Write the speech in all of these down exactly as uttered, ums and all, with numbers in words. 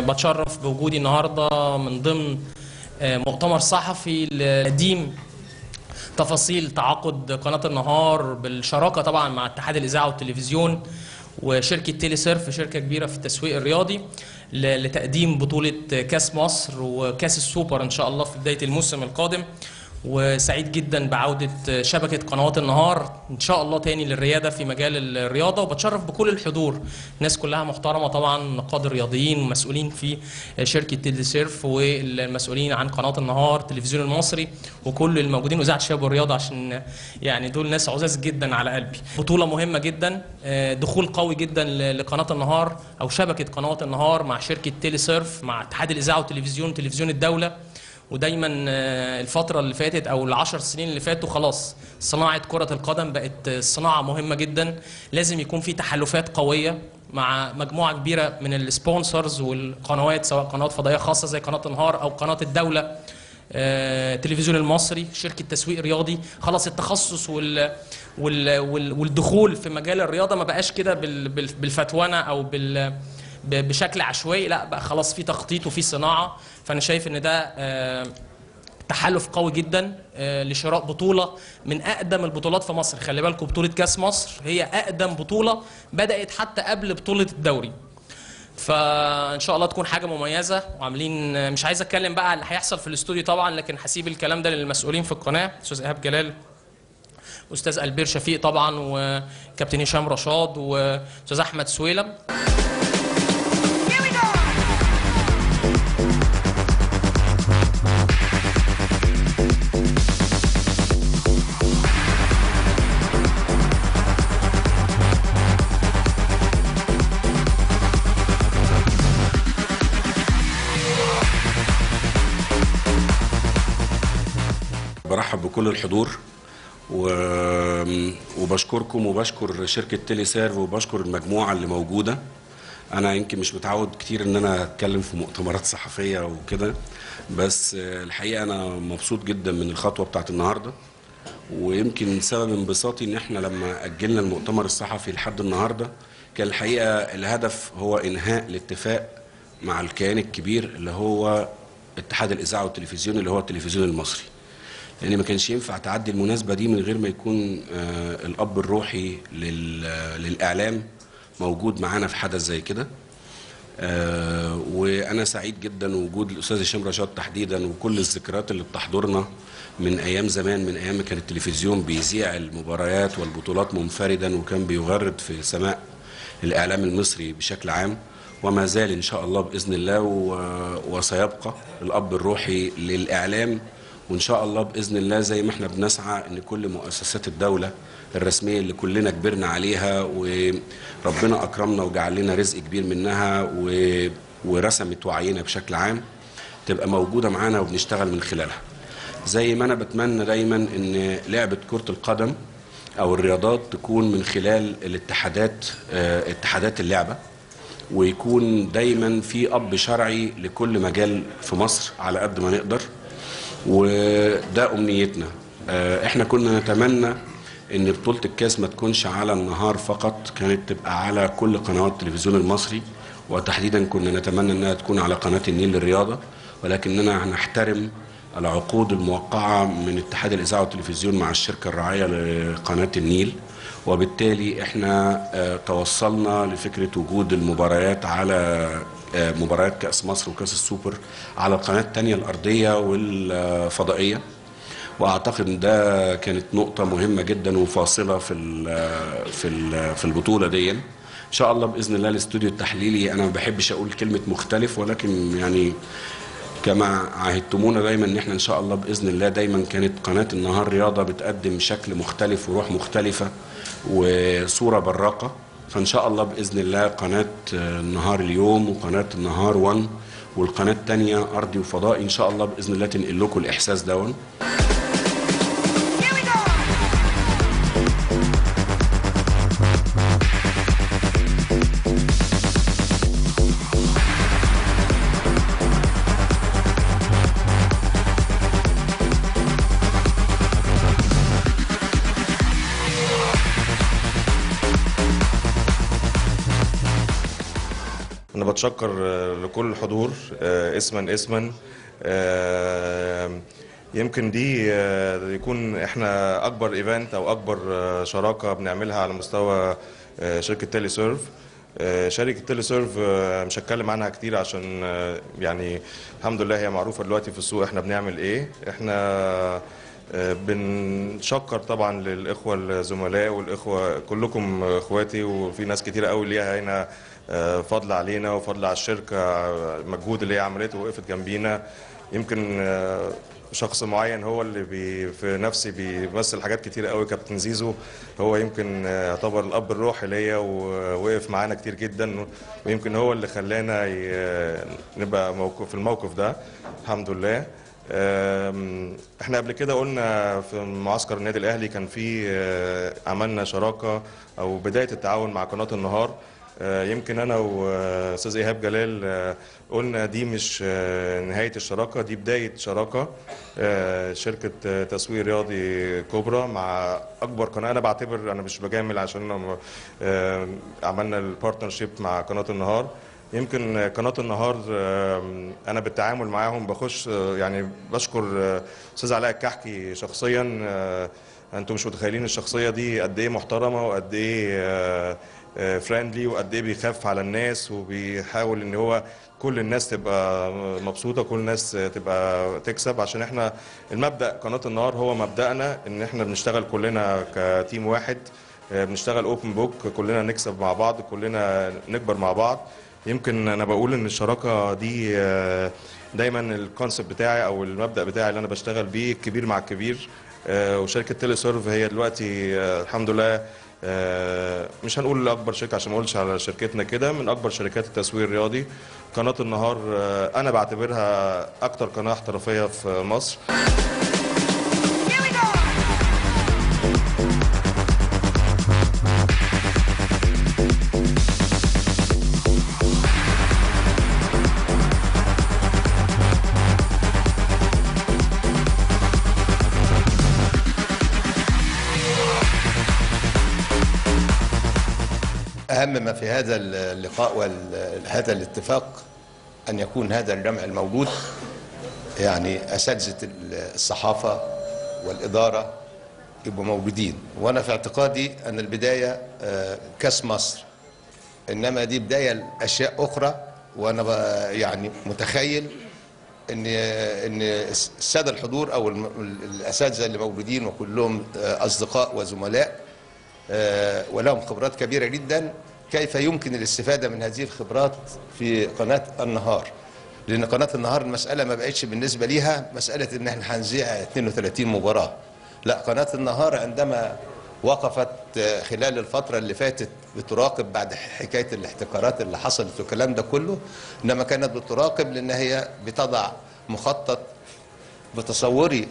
بتشرف بوجودي النهارده من ضمن مؤتمر صحفي لقديم تفاصيل تعاقد قناة النهار بالشراكة طبعا مع اتحاد الإذاعة والتلفزيون وشركة تيلي سيرف، شركة كبيرة في التسويق الرياضي، لتقديم بطولة كأس مصر وكأس السوبر إن شاء الله في بداية الموسم القادم. وسعيد جدا بعودة شبكة قنوات النهار إن شاء الله تاني للريادة في مجال الرياضة، وبتشرف بكل الحضور، الناس كلها محترمة طبعا، نقاد الرياضيين ومسؤولين في شركة تيلي سيرف والمسؤولين عن قناة النهار، التلفزيون المصري، وكل الموجودين وإذاعة الشباب والرياضة، عشان يعني دول ناس عزاز جدا على قلبي. بطولة مهمة جدا، دخول قوي جدا لقناة النهار أو شبكة قنوات النهار مع شركة تيلي سيرف مع اتحاد الإذاعة والتلفزيون وتلفزيون الدولة. ودايما الفترة اللي فاتت أو العشر سنين اللي فاتوا خلاص صناعة كرة القدم بقت صناعة مهمة جدا، لازم يكون في تحالفات قوية مع مجموعة كبيرة من السبونسرز والقنوات، سواء قنوات فضائية خاصة زي قناة النهار أو قناة الدولة، التلفزيون المصري، شركة تسويق رياضي. خلاص التخصص وال وال والدخول في مجال الرياضة ما بقاش كده بالفتوانة أو بال بشكل عشوائي، لا بقى خلاص في تخطيط وفي صناعه. فانا شايف ان ده تحالف قوي جدا لشراء بطوله من اقدم البطولات في مصر. خلي بالكم بطوله كاس مصر هي اقدم بطوله، بدات حتى قبل بطوله الدوري، فان شاء الله تكون حاجه مميزه. وعاملين، مش عايز اتكلم بقى على اللي هيحصل في الاستوديو طبعا، لكن هسيب الكلام ده للمسؤولين في القناه، استاذ ايهاب جلال، استاذ ألبير شفيق طبعا، وكابتن هشام رشاد، واستاذ احمد سويلم. برحب بكل الحضور وبشكركم وبشكر شركة تيلي سيرف وبشكر المجموعة اللي موجودة. أنا يمكن مش متعود كتير إن أنا أتكلم في مؤتمرات صحفية وكده، بس الحقيقة أنا مبسوط جدا من الخطوة بتاعت النهاردة، ويمكن سبب انبساطي إن إحنا لما أجلنا المؤتمر الصحفي لحد النهاردة كان الحقيقة الهدف هو إنهاء الاتفاق مع الكيان الكبير اللي هو اتحاد الإذاعة والتلفزيون اللي هو التلفزيون المصري، لأن يعني ما كانش ينفع تعدي المناسبة دي من غير ما يكون الأب الروحي للإعلام موجود معانا في حدث زي كده. وأنا سعيد جدا وجود الأستاذ هشام رشاد تحديدا، وكل الذكريات اللي بتحضرنا من أيام زمان، من أيام ما كان التلفزيون بيذيع المباريات والبطولات منفردا، وكان بيغرد في سماء الإعلام المصري بشكل عام، وما زال إن شاء الله بإذن الله وسيبقى الأب الروحي للإعلام. وإن شاء الله بإذن الله زي ما احنا بنسعى إن كل مؤسسات الدولة الرسمية اللي كلنا كبرنا عليها وربنا أكرمنا وجعل لنا رزق كبير منها ورسمت وعينا بشكل عام تبقى موجودة معانا وبنشتغل من خلالها. زي ما أنا بتمنى دايما إن لعبة كرة القدم أو الرياضات تكون من خلال الاتحادات، اتحادات اللعبة، ويكون دايما في أب شرعي لكل مجال في مصر على قد ما نقدر، وده أمنيتنا. احنا كنا نتمنى ان بطولة الكاس ما تكونش على النهار فقط، كانت تبقى على كل قنوات التلفزيون المصري، وتحديدا كنا نتمنى انها تكون على قناة النيل للرياضة، ولكننا هنحترم العقود الموقعة من اتحاد الإذاعة والتلفزيون مع الشركة الراعية لقناة النيل، وبالتالي احنا توصلنا لفكرة وجود المباريات على مباريات كأس مصر وكأس السوبر على القناة الثانية الأرضية والفضائية، وأعتقد إن ده كانت نقطة مهمة جدا وفاصلة في ال في ال في البطولة دي. إن شاء الله بإذن الله الاستوديو التحليلي، أنا ما بحبش أقول كلمة مختلف، ولكن يعني كما عاهدتمونا دايما إن إحنا إن شاء الله بإذن الله دايما كانت قناة النهار رياضة بتقدم شكل مختلف وروح مختلفة وصورة براقة. فإن شاء الله بإذن الله قناة النهار اليوم وقناة النهار واحد والقناة الثانية أرضي وفضائي إن شاء الله بإذن الله تنقل لكم الإحساس ده. بتشكر لكل الحضور اسما اسما. يمكن دي يكون احنا اكبر ايفنت او اكبر شراكه بنعملها على مستوى شركه تيلي سيرف. شركه تيلي سيرف مش هتكلم عنها كتير عشان يعني الحمد لله هي معروفه دلوقتي في السوق. احنا بنعمل ايه؟ احنا بنشكر طبعا للاخوه الزملاء والاخوه كلكم اخواتي، وفي ناس كتير قوي ليها هنا فضل علينا وفضل على الشركه، المجهود اللي هي عملته ووقفت جنبينا. يمكن شخص معين هو اللي بي في نفسي بيمثل حاجات كتير قوي، كابتن زيزو هو يمكن يعتبر الاب الروحي ليا ووقف معانا كتير جدا، ويمكن هو اللي خلانا نبقى موقف في الموقف ده الحمد لله. احنا قبل كده قلنا في معسكر النادي الاهلي كان في عملنا شراكه او بدايه التعاون مع قناه النهار. يمكن انا واستاذ ايهاب جلال قلنا دي مش نهايه الشراكه، دي بدايه شراكه شركه تسويق رياضي كبرى مع اكبر قناه. انا بعتبر انا مش بجامل عشان عملنا البارتنرشيب مع قناه النهار. يمكن قناه النهار انا بالتعامل معاهم بخش يعني بشكر استاذ علاء الكحكي شخصيا. انتم مش متخيلين الشخصيه دي قد ايه محترمه وقد ايه فريندلي وقد ايه بيخاف على الناس وبيحاول ان هو كل الناس تبقى مبسوطه، كل الناس تبقى تكسب. عشان احنا المبدا قناه النهار هو مبدانا ان احنا بنشتغل كلنا كتيم واحد، بنشتغل اوبن بوك، كلنا نكسب مع بعض، كلنا نكبر مع بعض. يمكن انا بقول ان الشراكه دي دايما الكونسبت بتاعي او المبدا بتاعي اللي انا بشتغل بيه، الكبير مع الكبير. وشركه تيلي سيرف هي دلوقتي الحمد لله مش هنقول اكبر شركه عشان ما اقولش على شركتنا كده، من اكبر شركات التسويق الرياضي. قناه النهار انا بعتبرها اكتر قناه احترافيه في مصر. أهم ما في هذا اللقاء وهذا الاتفاق أن يكون هذا الجمع الموجود، يعني أساتذة الصحافة والإدارة يبقوا موجودين. وأنا في اعتقادي أن البداية كأس مصر، إنما دي بداية لأشياء أخرى. وأنا يعني متخيل إن إن السادة الحضور أو الأساتذة اللي موجودين وكلهم أصدقاء وزملاء ولهم خبرات كبيرة جدا، كيف يمكن الاستفادة من هذه الخبرات في قناة النهار. لأن قناة النهار المسألة ما بقتش بالنسبة ليها مسألة إن احنا هنذيع اثنين وثلاثين مباراة، لا، قناة النهار عندما وقفت خلال الفترة اللي فاتت بتراقب بعد حكاية الاحتكارات اللي حصلت والكلام ده كله، إنما كانت بتراقب لأن هي بتضع مخطط بتصوري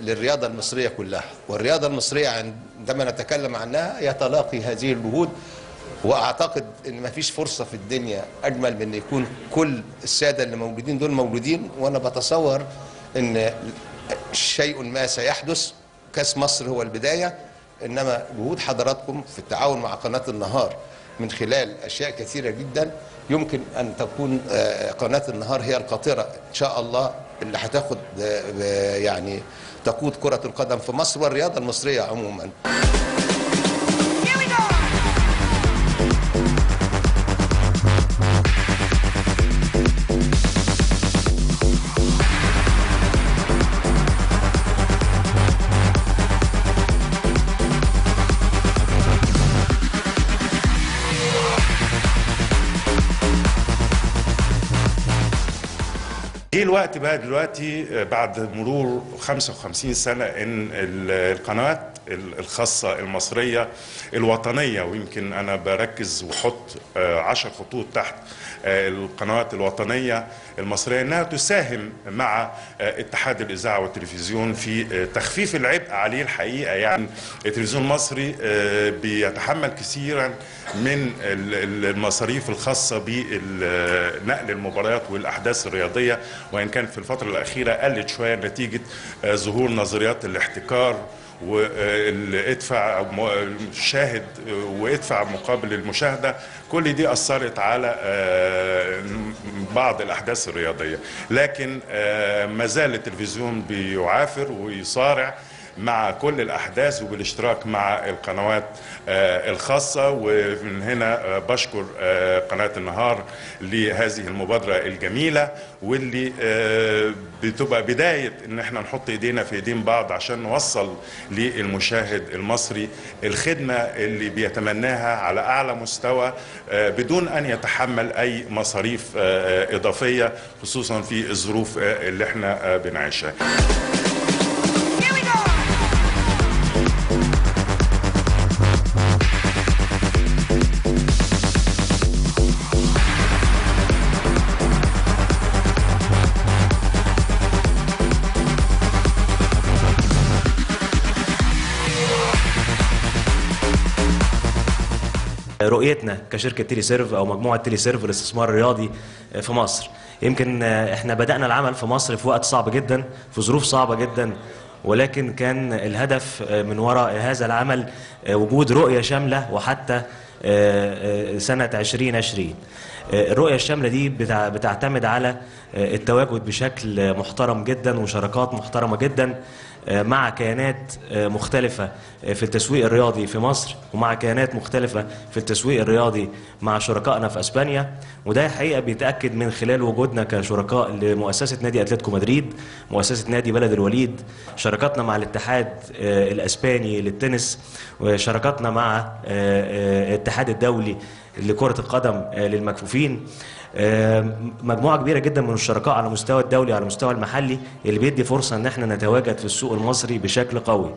للرياضة المصرية كلها. والرياضة المصرية عندما نتكلم عنها يتلاقي هذه الجهود، وأعتقد أن مفيش فرصة في الدنيا أجمل من أن يكون كل السادة اللي موجودين دول موجودين. وأنا بتصور أن شيء ما سيحدث. كأس مصر هو البداية، إنما جهود حضراتكم في التعاون مع قناة النهار من خلال أشياء كثيرة جدا يمكن أن تكون قناة النهار هي القاطرة إن شاء الله اللي هتاخد يعني تقود كرة القدم في مصر والرياضة المصرية عموما. ايه الوقت بقى دلوقتي بعد مرور خمسة وخمسين سنة ان القناة الخاصة المصرية الوطنية، ويمكن انا بركز وحط عشر خطوط تحت القنوات الوطنية المصرية انها تساهم مع اتحاد الإذاعة والتلفزيون في تخفيف العبء عليه. الحقيقة يعني التلفزيون المصري بيتحمل كثيرا من المصاريف الخاصة بنقل المباريات والأحداث الرياضية، وإن كان في الفترة الأخيرة قلت شوية نتيجة ظهور نظريات الاحتكار وادفع المشاهد وادفع مقابل المشاهده، كل دي اثرت على بعض الاحداث الرياضيه، لكن ما زال التلفزيون بيعافر ويصارع مع كل الأحداث وبالاشتراك مع القنوات الخاصة. ومن هنا بشكر قناة النهار لهذه المبادرة الجميلة، واللي بتبقى بداية ان احنا نحط ايدينا في ايدين بعض عشان نوصل للمشاهد المصري الخدمة اللي بيتمناها على أعلى مستوى بدون أن يتحمل أي مصاريف إضافية، خصوصا في الظروف اللي احنا بنعيشها. رؤيتنا كشركة تيلي سيرف أو مجموعة تيلي سيرف للاستثمار الرياضي في مصر، يمكن احنا بدأنا العمل في مصر في وقت صعب جدا، في ظروف صعبة جدا، ولكن كان الهدف من وراء هذا العمل وجود رؤية شاملة، وحتى سنة عشرين عشرين الرؤية الشاملة دي بتعتمد على التواجد بشكل محترم جدا وشراكات محترمة جدا مع كيانات مختلفة في التسويق الرياضي في مصر، ومع كيانات مختلفة في التسويق الرياضي مع شركائنا في اسبانيا. وده حقيقة بيتأكد من خلال وجودنا كشركاء لمؤسسة نادي أتلتيكو مدريد، مؤسسة نادي بلد الوليد، شراكاتنا مع الاتحاد الإسباني للتنس، وشراكاتنا مع الاتحاد الدولي لكرة القدم للمكفوفين. مجموعة كبيرة جدا من الشركاء على مستوى الدولي وعلى مستوى المحلي، اللي بيدي فرصة ان احنا نتواجد في السوق المصري بشكل قوي.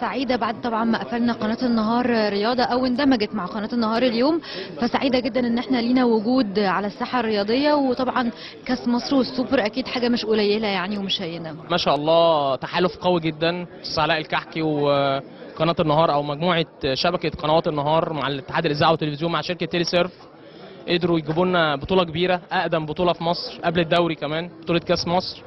سعيدة بعد طبعا ما قفلنا قناة النهار رياضة او اندمجت مع قناة النهار اليوم، فسعيدة جدا ان احنا لينا وجود على الساحة الرياضية، وطبعا كاس مصر والسوبر اكيد حاجة مش قليلة يعني ومش هينة. ما شاء الله تحالف قوي جدا، علاء الكحكي وقناة النهار او مجموعة شبكة قنوات النهار مع الاتحاد الإذاعة والتلفزيون مع شركة تيلي سيرف، قدروا يجيبوا لنا بطولة كبيرة، اقدم بطولة في مصر قبل الدوري كمان، بطولة كاس مصر.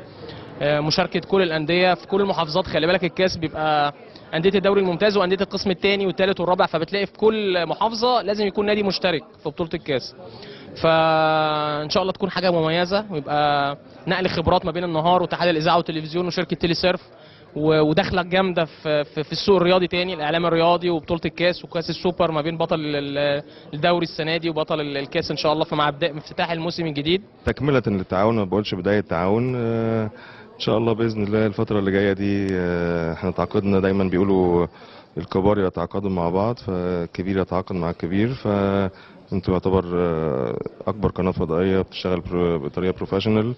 مشاركه كل الانديه في كل المحافظات. خلي بالك الكاس بيبقى انديه الدوري الممتاز وانديه القسم الثاني والثالث والرابع، فبتلاقي في كل محافظه لازم يكون نادي مشترك في بطوله الكاس. فان شاء الله تكون حاجه مميزه ويبقى نقل خبرات ما بين النهار واتحاد الاذاعه والتلفزيون وشركه تيلي سيرف، وداخله جامده في في السوق الرياضي تاني، الاعلام الرياضي وبطوله الكاس وكاس السوبر ما بين بطل الدوري السنه دي وبطل الكاس ان شاء الله. فمع بدايه افتتاح الموسم الجديد تكمله للتعاون، ما بقولش بدايه تعاون، ان شاء الله باذن الله الفتره اللي جايه دي احنا تعاقدنا، دايما بيقولوا الكبار يتعاقدوا مع بعض، فالكبير يتعاقد مع الكبير، فانتوا يعتبر اكبر قناه فضائيه بتشتغل بطريقه بروفيشنال،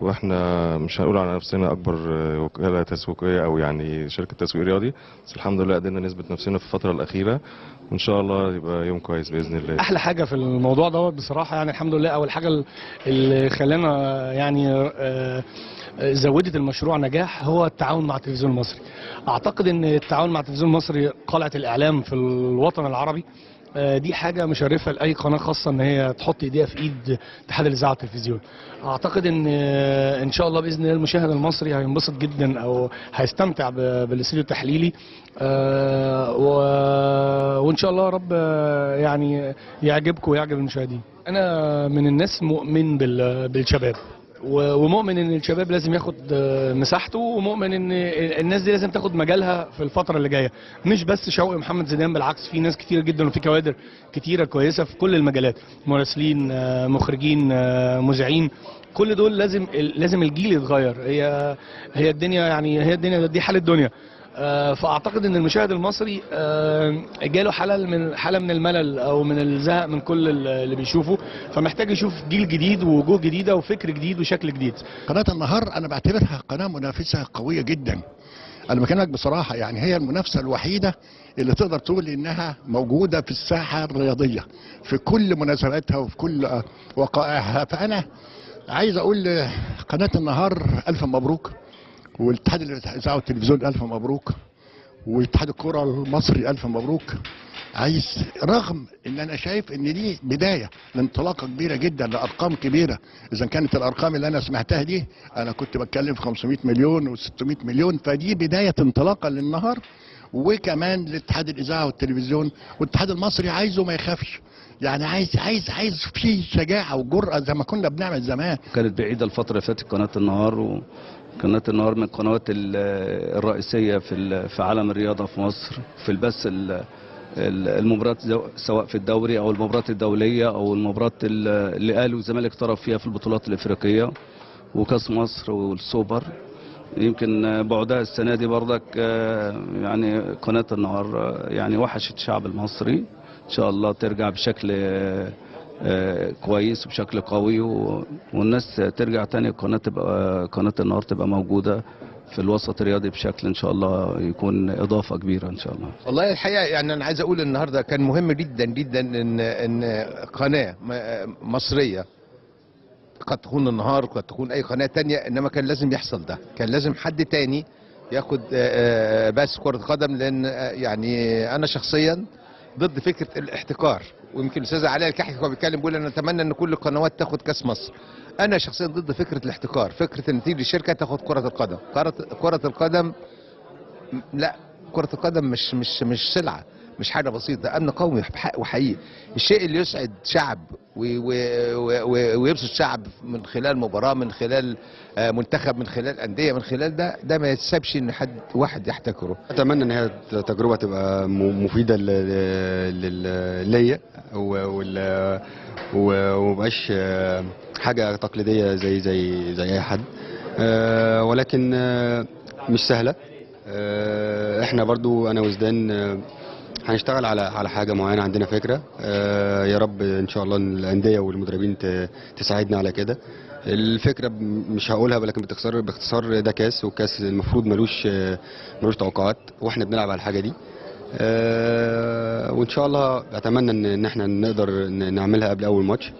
واحنا مش هنقول على نفسنا اكبر وكاله تسويقيه او يعني شركه تسويق رياضي، بس الحمد لله قدرنا نثبت نفسنا في الفتره الاخيره، وان شاء الله يبقى يوم كويس باذن الله. احلى حاجه في الموضوع دوت بصراحه يعني الحمد لله، اول حاجه اللي خلانا يعني زودت المشروع نجاح هو التعاون مع التلفزيون المصري. اعتقد ان التعاون مع التلفزيون المصري قلعه الاعلام في الوطن العربي دي حاجه مشرفه لاي قناه، خاصه ان هي تحط ايديها في ايد اتحاد الاذاعه والتلفزيون. اعتقد ان ان شاء الله باذن الله المشاهد المصري هينبسط جدا او هيستمتع بالاستديو التحليلي، وان شاء الله يا رب يعني يعجبكم ويعجب المشاهدين. انا من الناس مؤمن بالشباب، ومؤمن ان الشباب لازم ياخد مساحته، ومؤمن ان الناس دي لازم تاخد مجالها في الفتره اللي جايه، مش بس شوقي محمد زيدان، بالعكس في ناس كتير جدا وفي كوادر كتيره كويسه في كل المجالات، مراسلين، مخرجين، مذيعين، كل دول لازم لازم الجيل يتغير. هي هي الدنيا يعني هي الدنيا دي حال الدنيا. فاعتقد ان المشاهد المصري جاله حاله من حاله من الملل او من الزهق من كل اللي بيشوفه، فمحتاج يشوف جيل جديد ووجوه جديده وفكر جديد وشكل جديد. قناه النهار انا بعتبرها قناه منافسه قويه جدا، انا بكلمك بصراحه، يعني هي المنافسه الوحيده اللي تقدر تقول انها موجوده في الساحه الرياضيه في كل مناسباتها وفي كل وقائعها. فانا عايز اقول قناه النهار الف مبروك، والاتحاد الاذاعه والتلفزيون الف مبروك، واتحاد الكره المصري الف مبروك. عايز رغم ان انا شايف ان دي بدايه لانطلاقه كبيره جدا لارقام كبيره، اذا كانت الارقام اللي انا سمعتها دي انا كنت بتكلم في خمسمائة مليون وستمائة مليون، فدي بدايه انطلاقه للنهار وكمان لاتحاد الاذاعه والتلفزيون. والاتحاد المصري عايزه ما يخافش، يعني عايز عايز عايز فيه شجاعه وجرأه زي ما كنا بنعمل زمان. كانت بعيده الفتره اللي فاتت قناه النهار، و قناة النهار من القنوات الرئيسية في في عالم الرياضة في مصر، في البث المباريات سواء في الدوري أو المباريات الدولية أو المباريات اللي أهلي والزمالك طرف فيها في البطولات الأفريقية وكأس مصر والسوبر. يمكن بعدها السنة دي برضك يعني قناة النهار يعني وحشت الشعب المصري، إن شاء الله ترجع بشكل آه كويس وبشكل قوي، والناس ترجع تاني القناه تبقى قناه النهار تبقى موجوده في الوسط الرياضي بشكل ان شاء الله يكون اضافه كبيره ان شاء الله. والله الحقيقه يعني انا عايز اقول النهارده كان مهم جدا جدا ان ان قناه مصريه، قد تكون النهار قد تكون اي قناه تانيه، انما كان لازم يحصل ده، كان لازم حد تاني ياخد بس كره قدم، لان يعني انا شخصيا ضد فكره الاحتكار، ويمكن الاستاذ علاء الكحكي هو بيتكلم بيقول انا اتمنى ان كل القنوات تاخد كاس مصر. انا شخصيا ضد فكره الاحتكار، فكره ان تيجي شركه تاخد كره القدم، كره كره القدم لا، كره القدم مش مش مش سلعه، مش حاجه بسيطه، ده امن قومي حق وحقيقي. الشيء اللي يسعد شعب ويبسط شعب من خلال مباراه، من خلال منتخب، من خلال انديه، من خلال ده ده ما يتسابش ان حد واحد يحتكره. اتمنى ان هي التجربه تبقى مفيده ليا ومبقاش حاجه تقليديه زي زي زي اي حد، ولكن مش سهله. احنا برضو انا وزدان هنشتغل على على حاجه معينه، عندنا فكره، آه يا رب ان شاء الله الانديه والمدربين تساعدنا على كده. الفكره مش هقولها ولكن باختصار باختصار ده كاس، والكاس المفروض ملوش ملوش توقعات، واحنا بنلعب على الحاجه دي، آه وان شاء الله اتمنى ان احنا نقدر نعملها قبل اول ماتش،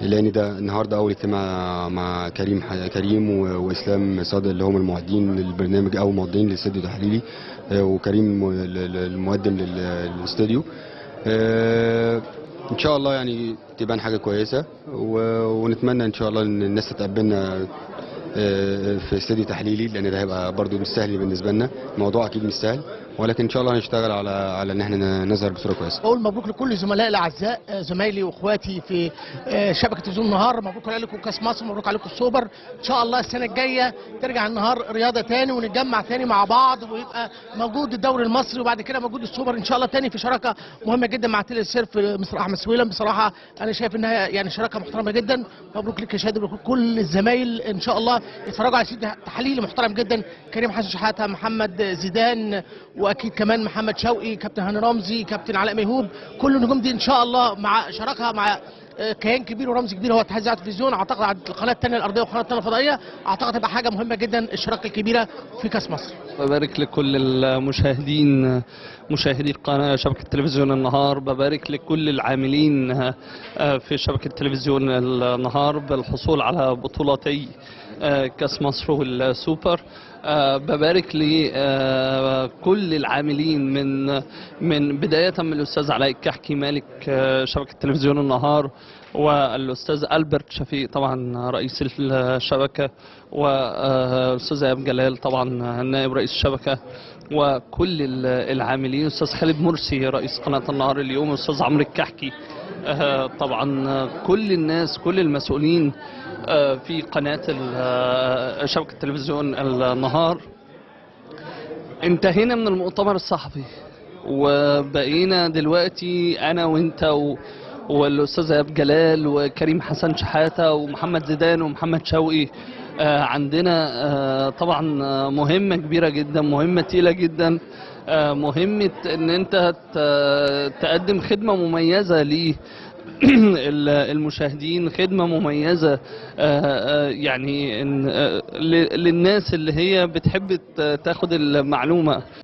لان ده النهارده اول اجتماع مع كريم كريم واسلام صادق اللي هم المعدين للبرنامج او معدين للاستوديو التحليلي، وكريم المقدم للاستوديو. ان شاء الله يعني تبان حاجه كويسه، ونتمنى ان شاء الله ان الناس تتقبلنا في استديو تحليلي، لان ده هيبقى برضو مش سهل بالنسبه لنا، الموضوع اكيد مش سهل، ولكن ان شاء الله هنشتغل على على ان احنا نظهر بصوره كويسه. بقول مبروك لكل زملائي الاعزاء، زمايلي واخواتي في شبكه تلفزيون النهار، مبروك عليكم كاس مصر، مبروك عليكم السوبر، ان شاء الله السنه الجايه ترجع النهار رياضه تاني ونتجمع تاني مع بعض، ويبقى موجود الدوري المصري وبعد كده موجود السوبر ان شاء الله تاني في شراكه مهمه جدا مع تيلي سيرف مصر احمد سويلم. بصراحه انا شايف انها يعني شراكه محترمه جدا. مبروك لك يا شادي، مبروك كل الزمايل، ان شاء الله يتفرجوا على سيد تحليلي محترم جدا، كريم حسن شحاته، محمد زيدان، واكيد كمان محمد شوقي، كابتن هاني رمزي، كابتن علاء ميهوب، كل النجوم دي ان شاء الله مع شراكه مع كيان كبير ورمز كبير هو اتحاد الاذاعه والتلفزيون، اعتقد على القناه الثانيه الارضيه والقناه الثانيه الفضائيه، اعتقد هتبقى حاجه مهمه جدا الشراكه الكبيره في كاس مصر. ببارك لكل المشاهدين مشاهدي القناه شبكه تلفزيون النهار، ببارك لكل العاملين في شبكه تلفزيون النهار بالحصول على بطولتي كاس مصر والسوبر، ببارك لكل العاملين من من بدايه من الاستاذ علاء الكحكي مالك شبكه تلفزيون النهار، والاستاذ ألبير شفيق طبعا رئيس الشبكه، والاستاذ ايهاب جلال طبعا نائب رئيس الشبكه، وكل العاملين، استاذ خالد مرسي رئيس قناه النهار اليوم، استاذ عمرو الكحكي، طبعا كل الناس، كل المسؤولين في قناة شبكة تلفزيون النهار. انتهينا من المؤتمر الصحفي وبقينا دلوقتي أنا وأنت و... والأستاذ ايهاب جلال وكريم حسن شحاتة ومحمد زيدان ومحمد شوقي، عندنا طبعا مهمة كبيرة جدا، مهمة تقيلة جدا، مهمة إن أنت تقدم خدمة مميزة ليه المشاهدين، خدمة مميزة يعني للناس اللي هي بتحب تاخد المعلومة.